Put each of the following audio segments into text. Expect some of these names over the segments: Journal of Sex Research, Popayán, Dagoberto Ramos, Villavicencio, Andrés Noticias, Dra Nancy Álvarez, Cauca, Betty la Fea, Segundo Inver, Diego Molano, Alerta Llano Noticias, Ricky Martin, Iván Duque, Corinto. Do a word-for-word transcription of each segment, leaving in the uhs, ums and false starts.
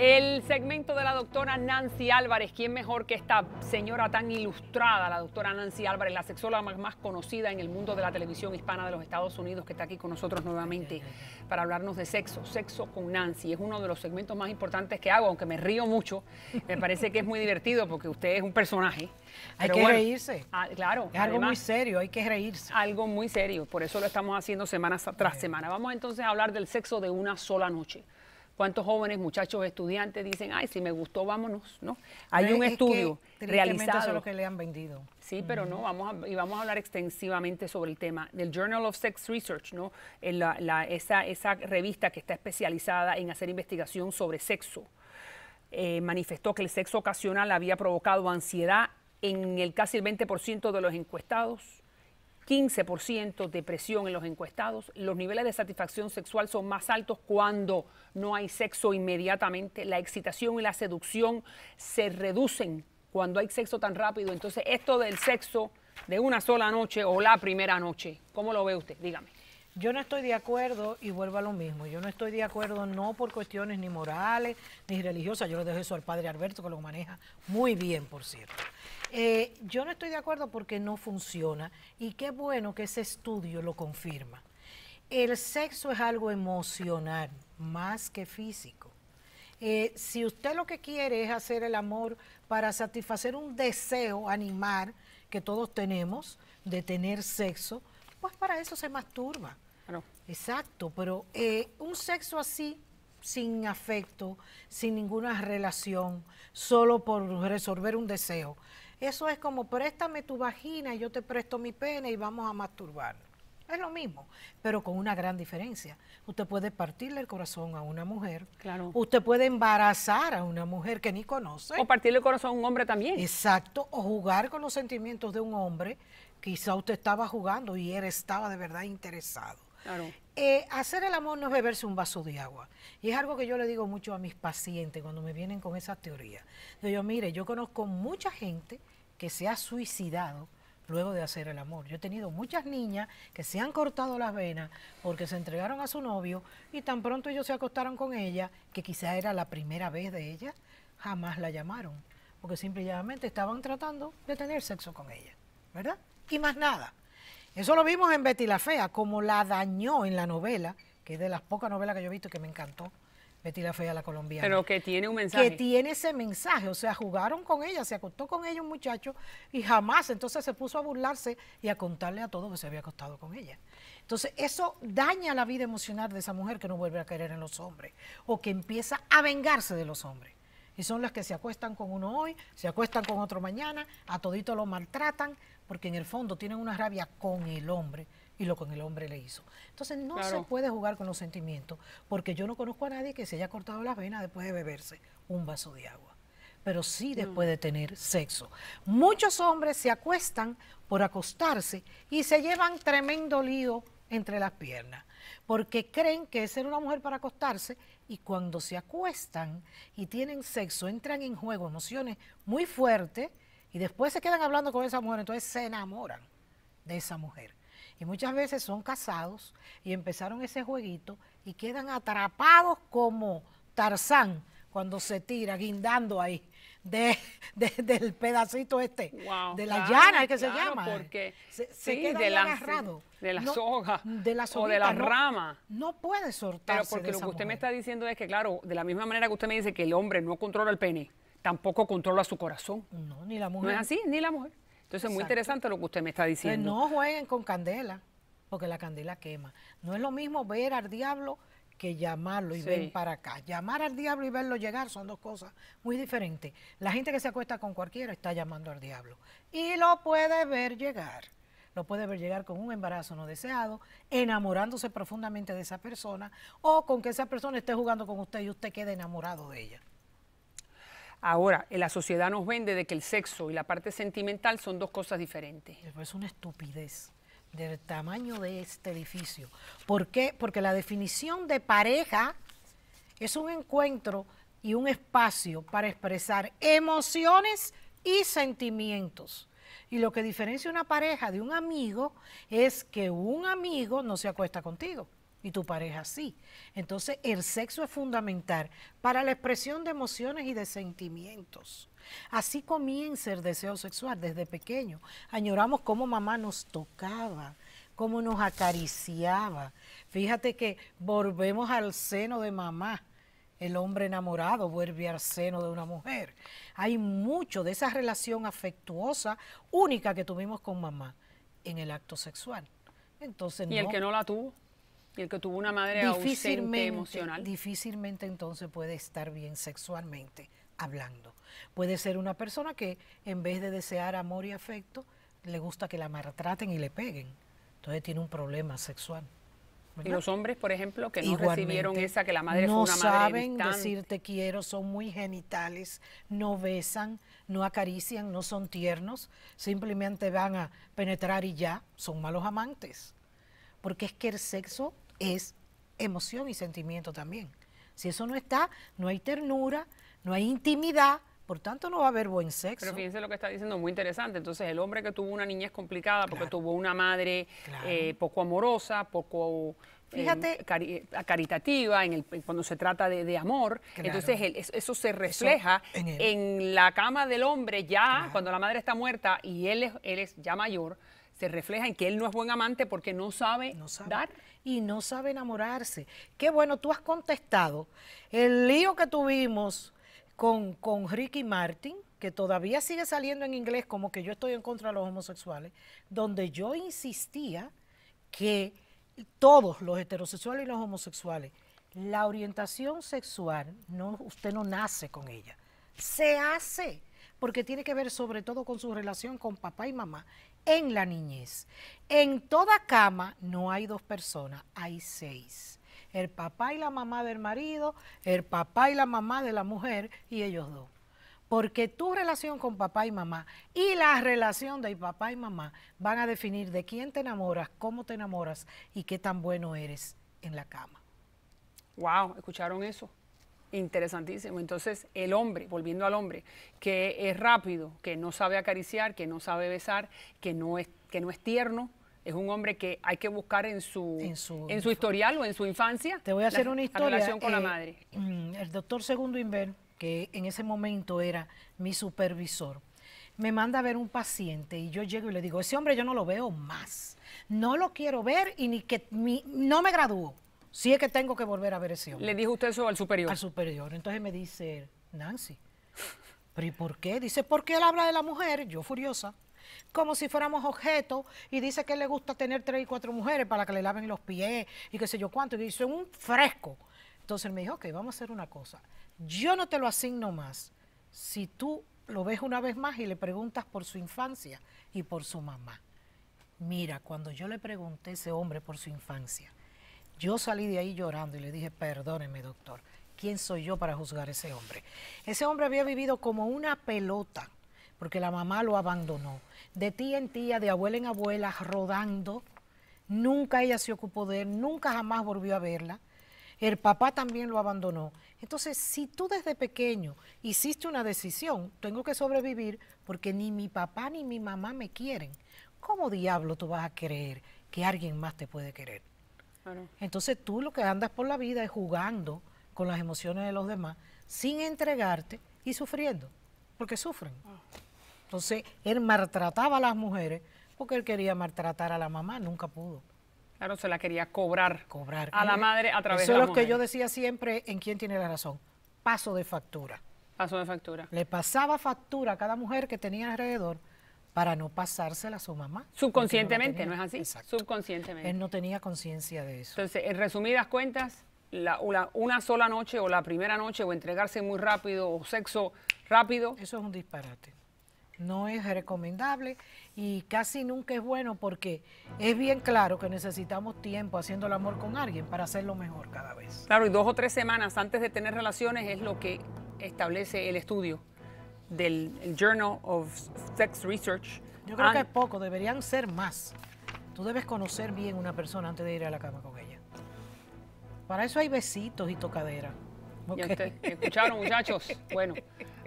El segmento de la doctora Nancy Álvarez, ¿quién mejor que esta señora tan ilustrada, la doctora Nancy Álvarez, la sexóloga más, más conocida en el mundo de la televisión hispana de los Estados Unidos, que está aquí con nosotros nuevamente para hablarnos de sexo, Sexo con Nancy? Es uno de los segmentos más importantes que hago, aunque me río mucho, me parece que es muy divertido porque usted es un personaje. Hay que bueno, reírse. Ah, claro. Es algo además, muy serio, hay que reírse. Algo muy serio, por eso lo estamos haciendo semana tras okay. semana. Vamos entonces a hablar del sexo de una sola noche. ¿Cuántos jóvenes, muchachos, estudiantes dicen, ay, si me gustó, vámonos, ¿no? Hay es, un estudio es que, realizado. Eso es lo que le han vendido. Sí, pero no, vamos a, y vamos a hablar extensivamente sobre el tema del Journal of Sex Research, ¿no? En la, la, esa, esa revista que está especializada en hacer investigación sobre sexo. Eh, manifestó que el sexo ocasional había provocado ansiedad en el casi el veinte por ciento de los encuestados, quince por ciento depresión en los encuestados, los niveles de satisfacción sexual son más altos cuando no hay sexo inmediatamente, la excitación y la seducción se reducen cuando hay sexo tan rápido. Entonces, esto del sexo de una sola noche o la primera noche, ¿cómo lo ve usted? Dígame. Yo no estoy de acuerdo y vuelvo a lo mismo. Yo no estoy de acuerdo no por cuestiones ni morales ni religiosas. Yo le dejo eso al padre Alberto, que lo maneja muy bien, por cierto. Eh, yo no estoy de acuerdo porque no funciona y qué bueno que ese estudio lo confirma. El sexo es algo emocional más que físico. Eh, si usted lo que quiere es hacer el amor para satisfacer un deseo animal que todos tenemos de tener sexo, pues para eso se masturba. Claro. Exacto, pero eh, un sexo así, sin afecto, sin ninguna relación, solo por resolver un deseo. Eso es como, préstame tu vagina y yo te presto mi pene y vamos a masturbarnos. Es lo mismo, pero con una gran diferencia. Usted puede partirle el corazón a una mujer. Claro. Usted puede embarazar a una mujer que ni conoce. O partirle el corazón a un hombre también. Exacto, o jugar con los sentimientos de un hombre. Quizá usted estaba jugando y él estaba de verdad interesado. Claro. Eh, hacer el amor no es beberse un vaso de agua. Y es algo que yo le digo mucho a mis pacientes cuando me vienen con esas teorías. Yo digo, mire, yo conozco mucha gente que se ha suicidado luego de hacer el amor. Yo he tenido muchas niñas que se han cortado las venas porque se entregaron a su novio y tan pronto ellos se acostaron con ella, que quizá era la primera vez de ella, jamás la llamaron. Porque simple y llanamente estaban tratando de tener sexo con ella, ¿verdad? Y más nada. Eso lo vimos en Betty la Fea, como la dañó en la novela, que es de las pocas novelas que yo he visto que me encantó, Betty la Fea, la colombiana. Pero que tiene un mensaje. Que tiene ese mensaje, o sea, jugaron con ella, se acostó con ella un muchacho y jamás, entonces se puso a burlarse y a contarle a todos que se había acostado con ella. Entonces, eso daña la vida emocional de esa mujer que no vuelve a querer en los hombres o que empieza a vengarse de los hombres. Y son las que se acuestan con uno hoy, se acuestan con otro mañana, a todito lo maltratan, porque en el fondo tienen una rabia con el hombre y lo con el hombre le hizo. Entonces no claro. se puede jugar con los sentimientos, porque yo no conozco a nadie que se haya cortado las venas después de beberse un vaso de agua, pero sí después de tener sexo. Muchos hombres se acuestan por acostarse y se llevan tremendo lío entre las piernas, porque creen que es ser una mujer para acostarse, y cuando se acuestan y tienen sexo, entran en juego emociones muy fuertes y después se quedan hablando con esa mujer, entonces se enamoran de esa mujer. Y muchas veces son casados y empezaron ese jueguito y quedan atrapados como Tarzán cuando se tira, guindando ahí de, de, del pedacito este, wow, de la claro, llana que claro, se llama. Porque, se, se sí, queda de la, agarrado. De la no, soga de la soguita, o de la no, rama. No puede soltarse. Pero porque de esa lo que usted mujer. me está diciendo es que, claro, de la misma manera que usted me dice que el hombre no controla el pene, tampoco controla su corazón. No, ni la mujer. No es así, ni la mujer. Entonces es muy interesante lo que usted me está diciendo. Pues no jueguen con candela, porque la candela quema. No es lo mismo ver al diablo que llamarlo y sí. ven para acá. Llamar al diablo y verlo llegar son dos cosas muy diferentes. La gente que se acuesta con cualquiera está llamando al diablo. Y lo puede ver llegar. Lo puede ver llegar con un embarazo no deseado, enamorándose profundamente de esa persona, o con que esa persona esté jugando con usted y usted quede enamorado de ella. Ahora, la sociedad nos vende de que el sexo y la parte sentimental son dos cosas diferentes. Es una estupidez del tamaño de este edificio. ¿Por qué? Porque la definición de pareja es un encuentro y un espacio para expresar emociones y sentimientos. Y lo que diferencia una pareja de un amigo es que un amigo no se acuesta contigo. y tu pareja sí. Entonces, el sexo es fundamental para la expresión de emociones y de sentimientos. Así comienza el deseo sexual desde pequeño. Añoramos cómo mamá nos tocaba, cómo nos acariciaba. Fíjate que volvemos al seno de mamá. El hombre enamorado vuelve al seno de una mujer. Hay mucho de esa relación afectuosa única que tuvimos con mamá en el acto sexual. Entonces, ¿y no, el que no la tuvo? ¿Y el que tuvo una madre ausente emocional? Difícilmente entonces puede estar bien sexualmente hablando. Puede ser una persona que en vez de desear amor y afecto, le gusta que la maltraten y le peguen. Entonces tiene un problema sexual, ¿verdad? Y los hombres, por ejemplo, que no igualmente recibieron esa, que la madre no fue una madre distante. No saben decir te quiero, son muy genitales, no besan, no acarician, no son tiernos, simplemente van a penetrar y ya, son malos amantes. Porque es que el sexo es emoción y sentimiento también. Si eso no está, no hay ternura, no hay intimidad, por tanto no va a haber buen sexo. Pero fíjense lo que está diciendo, muy interesante. Entonces el hombre que tuvo una niñez complicada porque claro, tuvo una madre claro, eh, poco amorosa, poco fíjate, eh, cari caritativa en el, cuando se trata de, de amor, claro, entonces el, eso se refleja eso en, en la cama del hombre ya claro, cuando la madre está muerta y él es, él es ya mayor. Se refleja en que él no es buen amante porque no sabe, no sabe dar y no sabe enamorarse. Qué bueno, tú has contestado el lío que tuvimos con, con Ricky Martin, que todavía sigue saliendo en inglés como que yo estoy en contra de los homosexuales, donde yo insistía que todos los heterosexuales y los homosexuales, la orientación sexual, no, usted no nace con ella, se hace, porque tiene que ver sobre todo con su relación con papá y mamá en la niñez. En toda cama no hay dos personas, hay seis. El papá y la mamá del marido, el papá y la mamá de la mujer y ellos dos. Porque tu relación con papá y mamá y la relación de papá y mamá van a definir de quién te enamoras, cómo te enamoras y qué tan bueno eres en la cama. Wow, ¿escucharon eso? Interesantísimo. Entonces el hombre, volviendo al hombre, que es rápido, que no sabe acariciar, que no sabe besar, que no es, que no es tierno, es un hombre que hay que buscar en su, en su, en su historial o en su infancia. Te voy a hacer la, una historia, la relación con eh, la madre. El doctor Segundo Inver, que en ese momento era mi supervisor, me manda a ver un paciente y yo llego y le digo, ese hombre yo no lo veo más, no lo quiero ver y ni que mi, no me gradúo. Si es que tengo que volver a ver ese hombre. ¿Le dijo usted eso al superior? Al superior. Entonces me dice, Nancy, ¿pero y por qué? Dice, porque él habla de la mujer, yo furiosa, como si fuéramos objetos, y dice que le gusta tener tres y cuatro mujeres para que le laven los pies, y qué sé yo cuánto, y dice, un fresco. Entonces me dijo, ok, vamos a hacer una cosa, yo no te lo asigno más, si tú lo ves una vez más y le preguntas por su infancia y por su mamá. Mira, cuando yo le pregunté a ese hombre por su infancia, yo salí de ahí llorando y le dije, perdóneme, doctor, ¿quién soy yo para juzgar a ese hombre? Ese hombre había vivido como una pelota, porque la mamá lo abandonó, de tía en tía, de abuela en abuela, rodando. Nunca ella se ocupó de él, nunca jamás volvió a verla. El papá también lo abandonó. Entonces, si tú desde pequeño hiciste una decisión, tengo que sobrevivir porque ni mi papá ni mi mamá me quieren, ¿cómo diablo tú vas a creer que alguien más te puede querer? Entonces tú lo que andas por la vida es jugando con las emociones de los demás sin entregarte y sufriendo, porque sufren. Entonces él maltrataba a las mujeres porque él quería maltratar a la mamá, nunca pudo. Claro, se la quería cobrar, cobrar a la madre a través de la mujer. Eso es lo que yo decía siempre en ¿Quién tiene la razón? Paso de factura. Paso de factura. Le pasaba factura a cada mujer que tenía alrededor, para no pasársela a su mamá. Subconscientemente, ¿no, no es así? Exacto. Subconscientemente. Él no tenía conciencia de eso. Entonces, en resumidas cuentas, la, la, una sola noche o la primera noche o entregarse muy rápido o sexo rápido. Eso es un disparate. No es recomendable y casi nunca es bueno porque es bien claro que necesitamos tiempo haciendo el amor con alguien para hacerlo mejor cada vez. Claro, y dos o tres semanas antes de tener relaciones es lo que establece el estudio del Journal of Sex Research. Yo creo que es poco, deberían ser más. Tú debes conocer bien una persona antes de ir a la cama con ella. Para eso hay besitos y tocaderas. Okay. ¿Y usted? ¿Escucharon, muchachos? Bueno,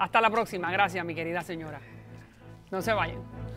hasta la próxima. Gracias, mi querida señora. No se vayan.